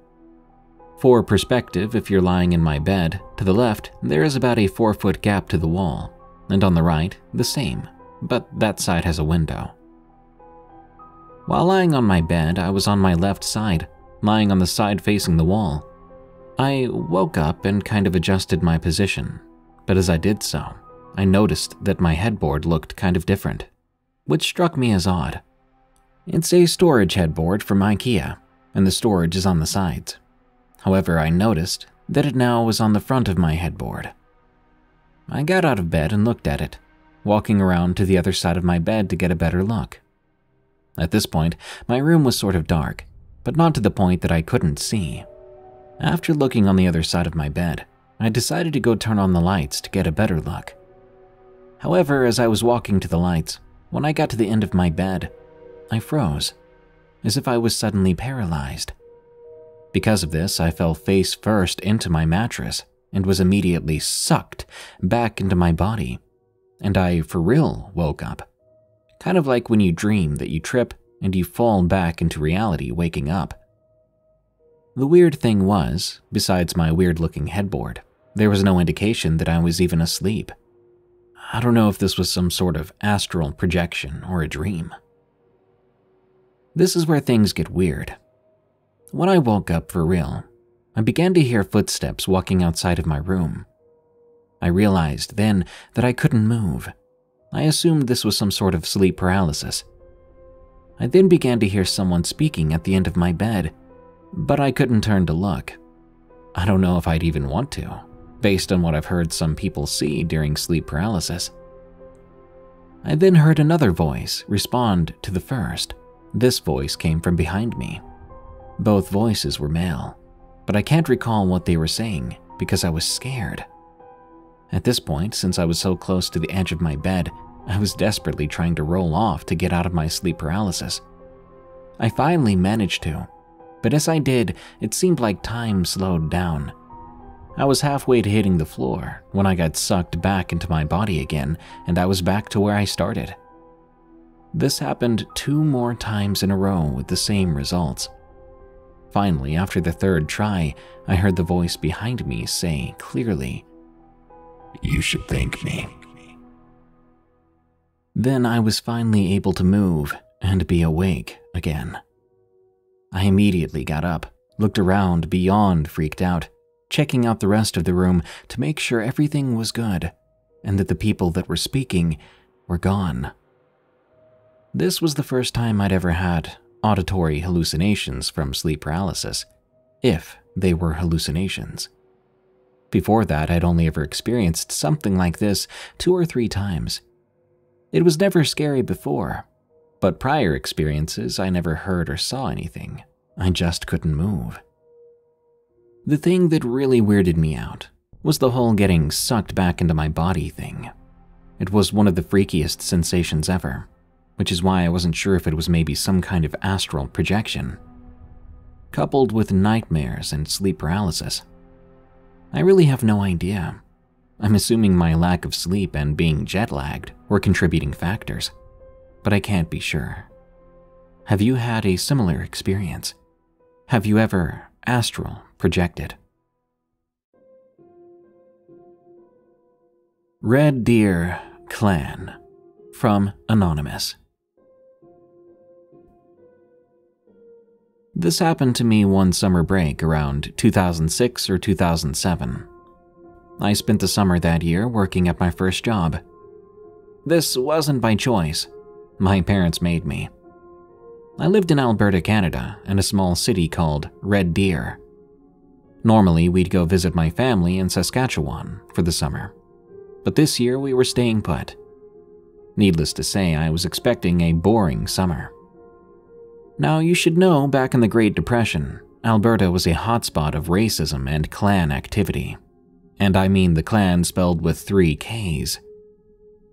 For perspective, if you're lying in my bed, to the left, there is about a 4-foot gap to the wall, and on the right, the same, but that side has a window. While lying on my bed, I was on my left side, lying on the side facing the wall. I woke up and kind of adjusted my position. But as I did so, I noticed that my headboard looked kind of different, which struck me as odd. It's a storage headboard from IKEA, and the storage is on the sides. However, I noticed that it now was on the front of my headboard. I got out of bed and looked at it, walking around to the other side of my bed to get a better look. At this point, my room was sort of dark, but not to the point that I couldn't see. After looking on the other side of my bed, I decided to go turn on the lights to get a better look. However, as I was walking to the lights, when I got to the end of my bed, I froze, as if I was suddenly paralyzed. Because of this, I fell face first into my mattress and was immediately sucked back into my body, and I for real woke up. Kind of like when you dream that you trip and you fall back into reality waking up. The weird thing was, besides my weird-looking headboard, there was no indication that I was even asleep. I don't know if this was some sort of astral projection or a dream. This is where things get weird. When I woke up for real, I began to hear footsteps walking outside of my room. I realized then that I couldn't move. I assumed this was some sort of sleep paralysis. I then began to hear someone speaking at the end of my bed, but I couldn't turn to look. I don't know if I'd even want to, based on what I've heard some people see during sleep paralysis. I then heard another voice respond to the first. This voice came from behind me. Both voices were male, but I can't recall what they were saying because I was scared. At this point, since I was so close to the edge of my bed, I was desperately trying to roll off to get out of my sleep paralysis. I finally managed to, but as I did, it seemed like time slowed down. I was halfway to hitting the floor when I got sucked back into my body again, and I was back to where I started. This happened 2 more times in a row with the same results. Finally, after the 3rd try, I heard the voice behind me say clearly, "You should thank me." Then I was finally able to move and be awake again. I immediately got up, looked around beyond freaked out, checking out the rest of the room to make sure everything was good and that the people that were speaking were gone. This was the first time I'd ever had auditory hallucinations from sleep paralysis, if they were hallucinations. Before that, I'd only ever experienced something like this 2 or 3 times. It was never scary before. But prior experiences, I never heard or saw anything. I just couldn't move. The thing that really weirded me out was the whole getting sucked back into my body thing. It was one of the freakiest sensations ever, which is why I wasn't sure if it was maybe some kind of astral projection, coupled with nightmares and sleep paralysis. I really have no idea. I'm assuming my lack of sleep and being jet-lagged were contributing factors, but I can't be sure. Have you had a similar experience? Have you ever astral projected? Red Deer Clan, from Anonymous. This happened to me one summer break around 2006 or 2007. I spent the summer that year working at my first job. This wasn't by choice. My parents made me. I lived in Alberta, Canada, in a small city called Red Deer. Normally, we'd go visit my family in Saskatchewan for the summer, but this year we were staying put. Needless to say, I was expecting a boring summer. Now, you should know, back in the Great Depression, Alberta was a hotspot of racism and clan activity. And I mean the clan spelled with 3 Ks.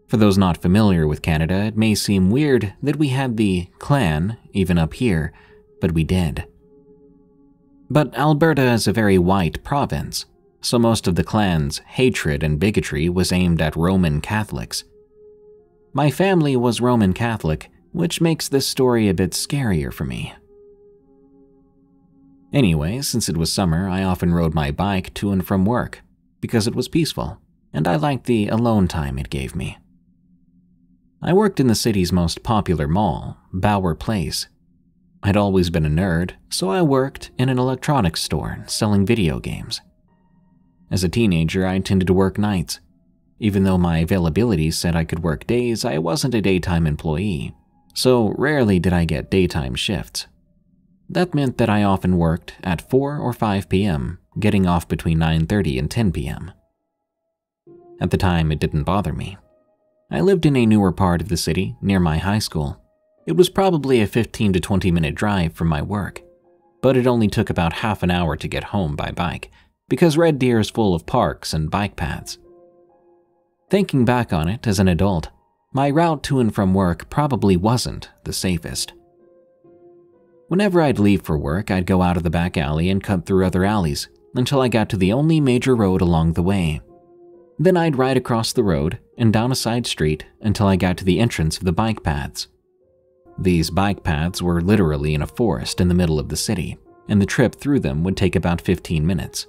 For those not familiar with Canada, it may seem weird that we had the clan even up here, but we did. But Alberta is a very white province, so most of the clan's hatred and bigotry was aimed at Roman Catholics. My family was Roman Catholic, which makes this story a bit scarier for me. Anyway, since it was summer, I often rode my bike to and from work, because it was peaceful, and I liked the alone time it gave me. I worked in the city's most popular mall, Bower Place. I'd always been a nerd, so I worked in an electronics store selling video games. As a teenager, I tended to work nights. Even though my availability said I could work days, I wasn't a daytime employee, so rarely did I get daytime shifts. That meant that I often worked at 4 or 5 p.m., getting off between 9:30 and 10 p.m. At the time, it didn't bother me. I lived in a newer part of the city near my high school. It was probably a 15 to 20 minute drive from my work, but it only took about half an hour to get home by bike, because Red Deer is full of parks and bike paths. Thinking back on it as an adult, my route to and from work probably wasn't the safest. Whenever I'd leave for work, I'd go out of the back alley and cut through other alleys until I got to the only major road along the way. Then I'd ride across the road and down a side street until I got to the entrance of the bike paths. These bike paths were literally in a forest in the middle of the city, and the trip through them would take about 15 minutes.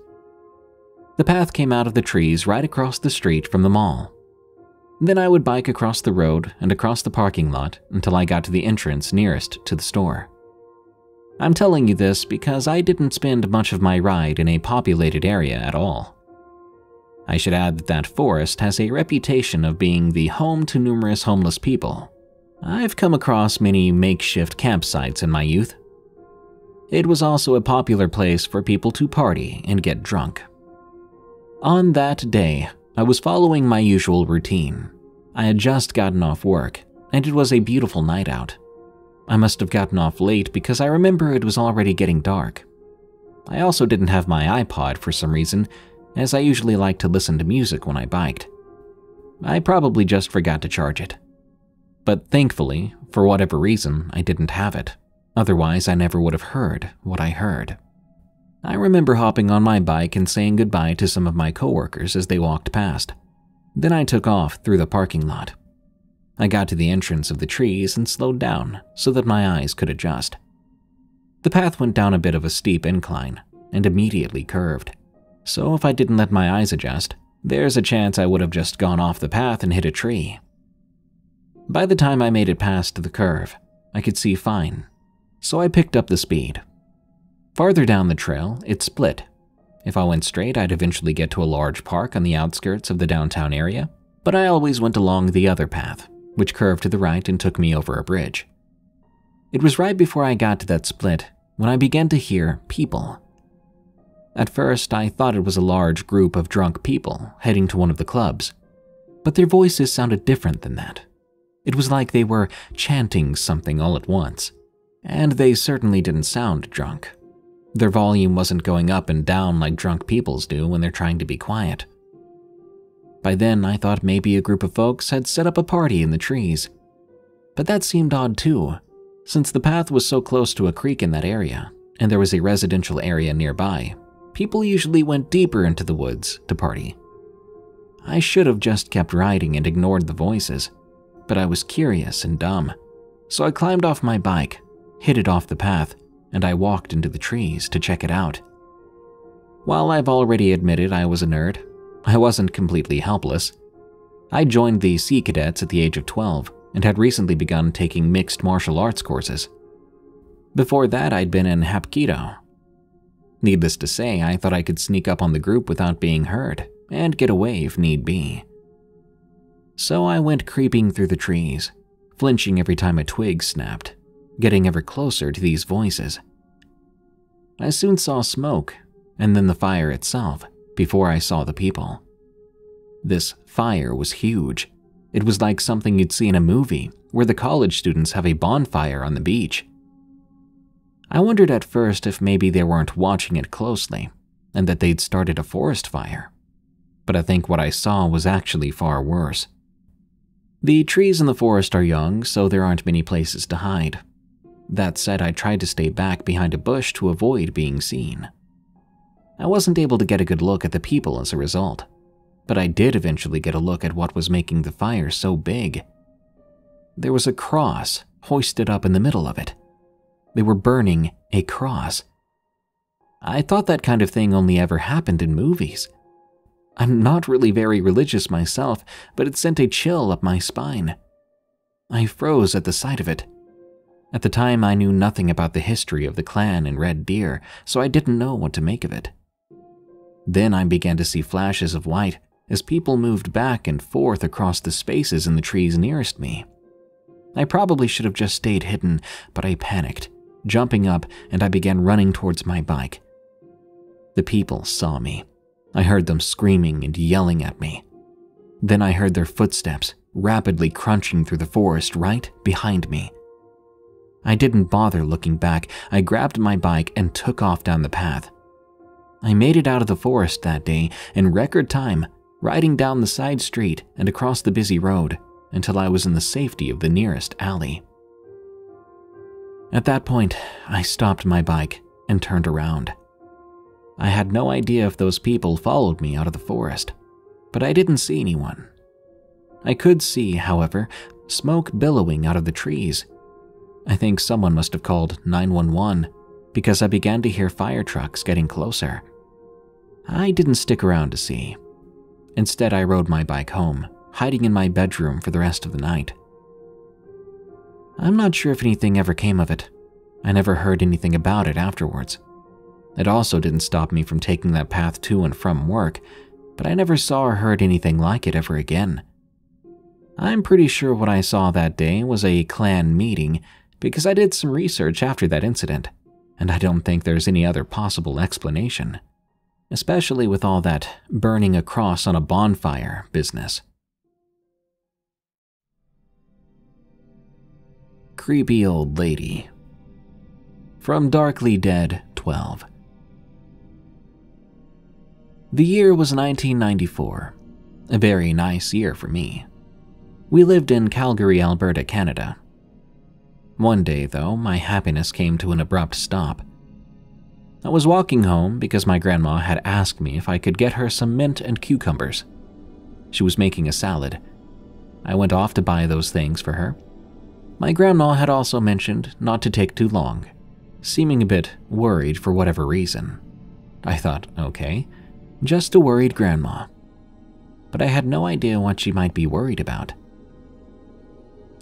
The path came out of the trees right across the street from the mall. Then I would bike across the road and across the parking lot until I got to the entrance nearest to the store. I'm telling you this because I didn't spend much of my ride in a populated area at all. I should add that that forest has a reputation of being the home to numerous homeless people. I've come across many makeshift campsites in my youth. It was also a popular place for people to party and get drunk. On that day, I was following my usual routine. I had just gotten off work, and it was a beautiful night out. I must have gotten off late because I remember it was already getting dark. I also didn't have my iPod for some reason, as I usually liked to listen to music when I biked. I probably just forgot to charge it. But thankfully, for whatever reason, I didn't have it. Otherwise, I never would have heard what I heard. I remember hopping on my bike and saying goodbye to some of my coworkers as they walked past. Then I took off through the parking lot. I got to the entrance of the trees and slowed down so that my eyes could adjust. The path went down a bit of a steep incline and immediately curved, so if I didn't let my eyes adjust, there's a chance I would have just gone off the path and hit a tree. By the time I made it past the curve, I could see fine, so I picked up the speed. Farther down the trail, it split. If I went straight, I'd eventually get to a large park on the outskirts of the downtown area, but I always went along the other path, which curved to the right and took me over a bridge. It was right before I got to that split when I began to hear people. At first, I thought it was a large group of drunk people heading to one of the clubs, but their voices sounded different than that. It was like they were chanting something all at once, and they certainly didn't sound drunk. Their volume wasn't going up and down like drunk people's do when they're trying to be quiet. By then, I thought maybe a group of folks had set up a party in the trees. But that seemed odd too, since the path was so close to a creek in that area, and there was a residential area nearby. People usually went deeper into the woods to party. I should have just kept riding and ignored the voices, but I was curious and dumb. So I climbed off my bike, hit it off the path, and I walked into the trees to check it out. While I've already admitted I was a nerd, I wasn't completely helpless. I joined the Sea Cadets at the age of 12 and had recently begun taking mixed martial arts courses. Before that, I'd been in Hapkido. Needless to say, I thought I could sneak up on the group without being heard and get away if need be. So I went creeping through the trees, flinching every time a twig snapped, getting ever closer to these voices. I soon saw smoke, and then the fire itself, before I saw the people. This fire was huge. It was like something you'd see in a movie, where the college students have a bonfire on the beach. I wondered at first if maybe they weren't watching it closely, and that they'd started a forest fire. But I think what I saw was actually far worse. The trees in the forest are young, so there aren't many places to hide. That said, I tried to stay back behind a bush to avoid being seen. I wasn't able to get a good look at the people as a result, but I did eventually get a look at what was making the fire so big. There was a cross hoisted up in the middle of it. They were burning a cross. I thought that kind of thing only ever happened in movies. I'm not really very religious myself, but it sent a chill up my spine. I froze at the sight of it. At the time, I knew nothing about the history of the clan and Red Deer, so I didn't know what to make of it. Then I began to see flashes of white as people moved back and forth across the spaces in the trees nearest me. I probably should have just stayed hidden, but I panicked, jumping up, and I began running towards my bike. The people saw me. I heard them screaming and yelling at me. Then I heard their footsteps rapidly crunching through the forest right behind me. I didn't bother looking back. I grabbed my bike and took off down the path. I made it out of the forest that day in record time, riding down the side street and across the busy road until I was in the safety of the nearest alley. At that point, I stopped my bike and turned around. I had no idea if those people followed me out of the forest, but I didn't see anyone. I could see, however, smoke billowing out of the trees. I think someone must have called 911 because I began to hear fire trucks getting closer. I didn't stick around to see. Instead, I rode my bike home, hiding in my bedroom for the rest of the night. I'm not sure if anything ever came of it. I never heard anything about it afterwards. It also didn't stop me from taking that path to and from work, but I never saw or heard anything like it ever again. I'm pretty sure what I saw that day was a clan meeting because I did some research after that incident, and I don't think there's any other possible explanation, especially with all that burning a cross on a bonfire business. Creepy Old Lady. From Darkly Dead 12. The year was 1994, a very nice year for me. We lived in Calgary, Alberta, Canada. One day, though, my happiness came to an abrupt stop. I was walking home because my grandma had asked me if I could get her some mint and cucumbers. She was making a salad. I went off to buy those things for her. My grandma had also mentioned not to take too long, seeming a bit worried for whatever reason. I thought, okay, just a worried grandma. But I had no idea what she might be worried about.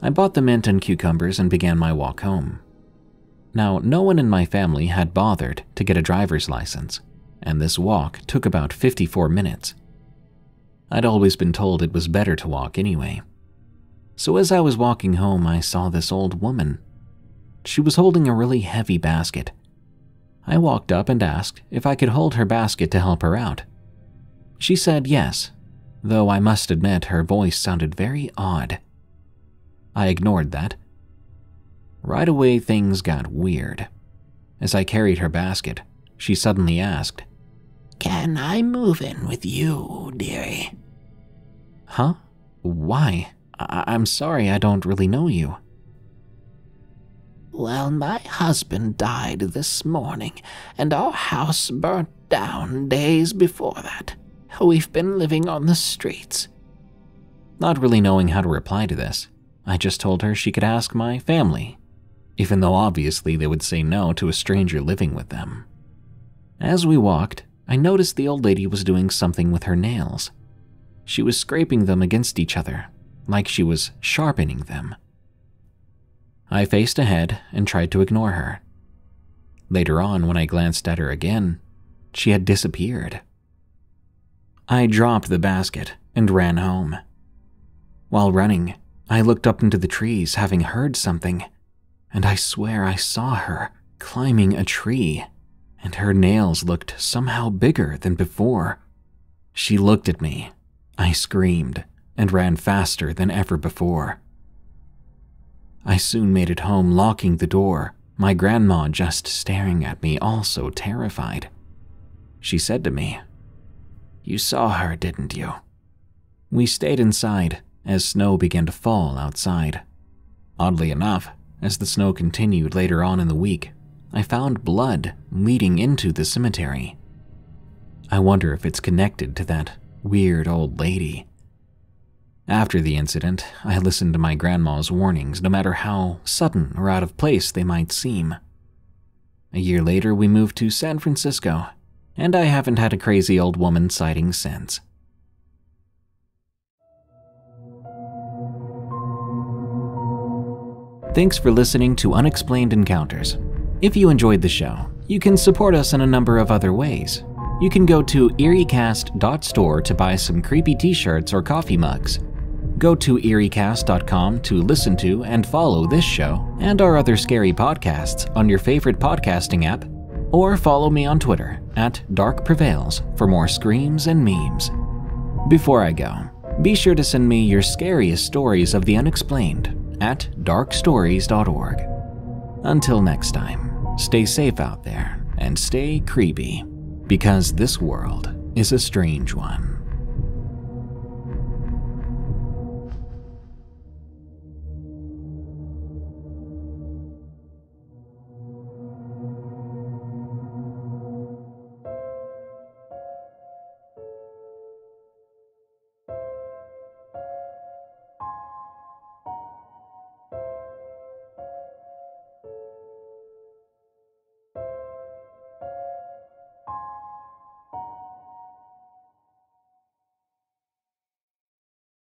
I bought the mint and cucumbers and began my walk home. Now, no one in my family had bothered to get a driver's license, and this walk took about 54 minutes. I'd always been told it was better to walk anyway. So as I was walking home, I saw this old woman. She was holding a really heavy basket. I walked up and asked if I could hold her basket to help her out. She said yes, though I must admit her voice sounded very odd. I ignored that. Right away, things got weird. As I carried her basket, she suddenly asked. Can I move in with you, dearie? Huh? Why? I'm sorry, I don't really know you. Well, my husband died this morning, and our house burnt down days before that. We've been living on the streets. Not really knowing how to reply to this, I just told her she could ask my family, even though obviously they would say no to a stranger living with them. As we walked, I noticed the old lady was doing something with her nails. She was scraping them against each other, like she was sharpening them. I faced ahead and tried to ignore her. Later on, when I glanced at her again, she had disappeared. I dropped the basket and ran home. While running, I looked up into the trees, having heard something, and I swear I saw her climbing a tree, and her nails looked somehow bigger than before. She looked at me. I screamed and ran faster than ever before. I soon made it home, locking the door, my grandma just staring at me, also terrified. She said to me, "You saw her, didn't you?" We stayed inside as snow began to fall outside. Oddly enough, as the snow continued later on in the week, I found blood leading into the cemetery. I wonder if it's connected to that weird old lady. After the incident, I listened to my grandma's warnings, no matter how sudden or out of place they might seem. A year later, we moved to San Francisco, and I haven't had a crazy old woman sighting since. Thanks for listening to Unexplained Encounters. If you enjoyed the show, you can support us in a number of other ways. You can go to eeriecast.store to buy some creepy t-shirts or coffee mugs. Go to eeriecast.com to listen to and follow this show and our other scary podcasts on your favorite podcasting app, or follow me on Twitter @darkprevails for more screams and memes. Before I go, be sure to send me your scariest stories of the unexplained at darkstories.org. Until next time, stay safe out there and stay creepy, because this world is a strange one.